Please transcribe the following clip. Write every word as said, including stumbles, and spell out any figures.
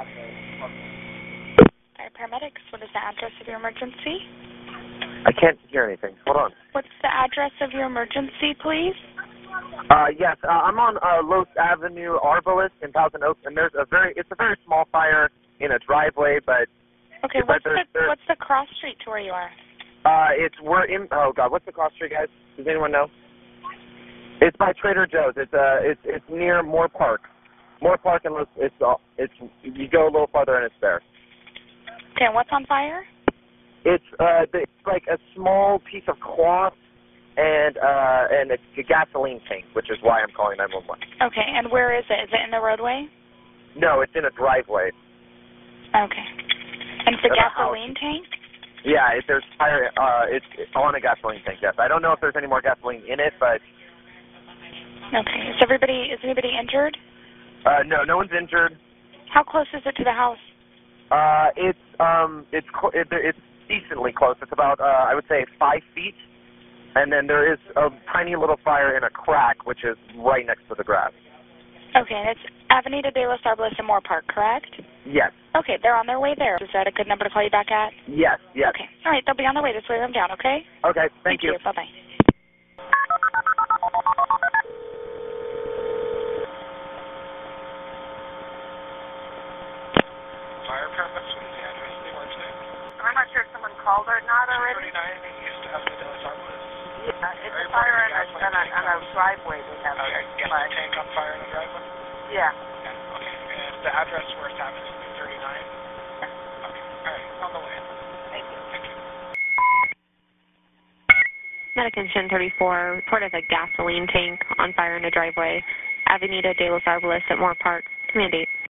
All right, paramedics, what is the address of your emergency? I can't hear anything. Hold on. What's the address of your emergency, please? Uh, yes, uh, I'm on uh, Los Avenue Arboles in Thousand Oaks, and there's a very, it's a very small fire in a driveway, but... Okay, what's, but there's, the, there's, what's the cross street to where you are? Uh, it's, we're in, oh God, what's the cross street, guys? Does anyone know? It's by Trader Joe's. It's, uh, it's, it's near Moorpark. Moorpark and Los, it's, uh, it's, you go a little farther and it's there. Okay, and what's on fire? It's, uh, it's like a small piece of cloth and uh, and it's a gasoline tank, which is why I'm calling nine one one. Okay, and where is it? Is it in the roadway? No, it's in a driveway. Okay. And it's a gasoline tank? Yeah, it, there's fire. Uh, it's, it's on a gasoline tank, yes. I don't know if there's any more gasoline in it, but... Okay. Is everybody, is anybody injured? Uh, no, no one's injured. How close is it to the house? Uh, it's, um, it's, it, it's decently close. It's about, uh, I would say, five feet. And then there is a tiny little fire in a crack, which is right next to the grass. Okay, and it's Avenida de los Arboles in Moorpark, correct? Yes. Okay, they're on their way there. Is that a good number to call you back at? Yes, yes. Okay, all right, they'll be on their way. Just wave them down, okay? Okay, thank, thank you. you. Bye-bye. Fire permits, what is the address they were saying? I'm not sure if someone called or not already. Yeah, it's a fire in a, in a, in a driveway we have. Okay, getting the tank on fire in a driveway? Yeah. Yeah. Okay, and the address where it's happening is thirty-nine? Yeah. Okay, all right, on the way. Thank you. Thank you. Medican ten thirty-four, report of a gasoline tank on fire in a driveway, Avenida de los Arboles at Moorpark. Command eight.